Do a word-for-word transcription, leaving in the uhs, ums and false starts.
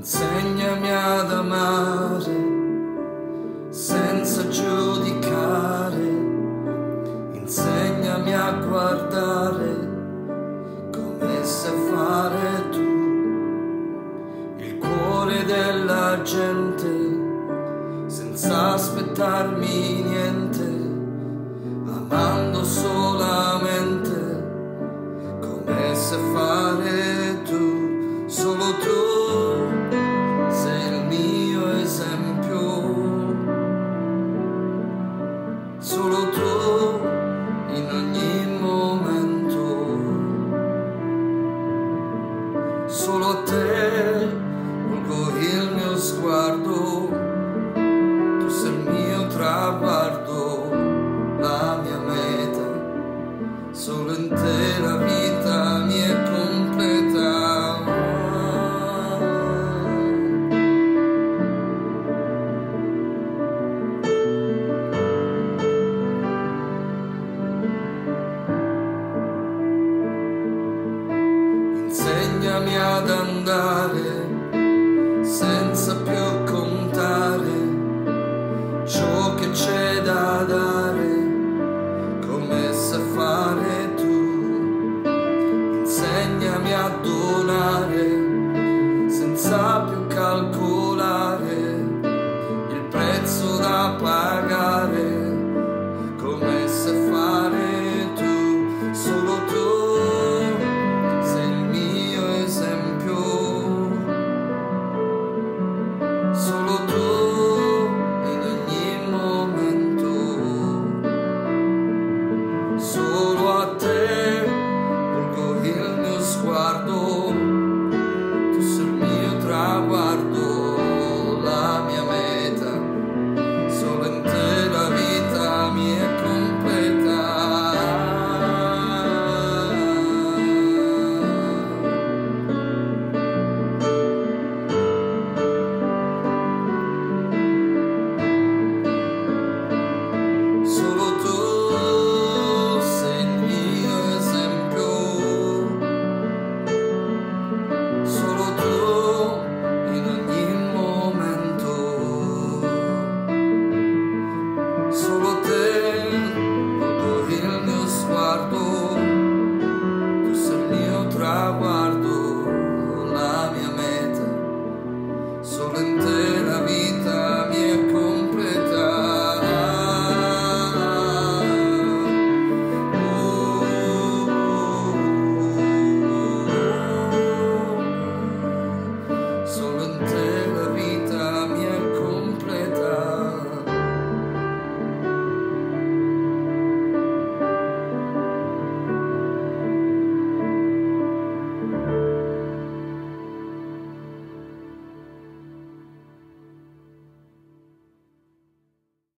Insegnami ad amare senza giudicare, insegnami a guardare come sai fare tu il cuore della gente, senza aspettarmi niente, amando solamente come sai fare tu, solo tu. Solo tu in ogni momento, solo a te volgo il mio sguardo, tu sei il mio traguardo, la mia meta, solo in te la vita mia è completa. Insegnami ad andare senza più contare ciò che c'è da dare, come sai fare tu. Insegnami a donare senza più calcolare.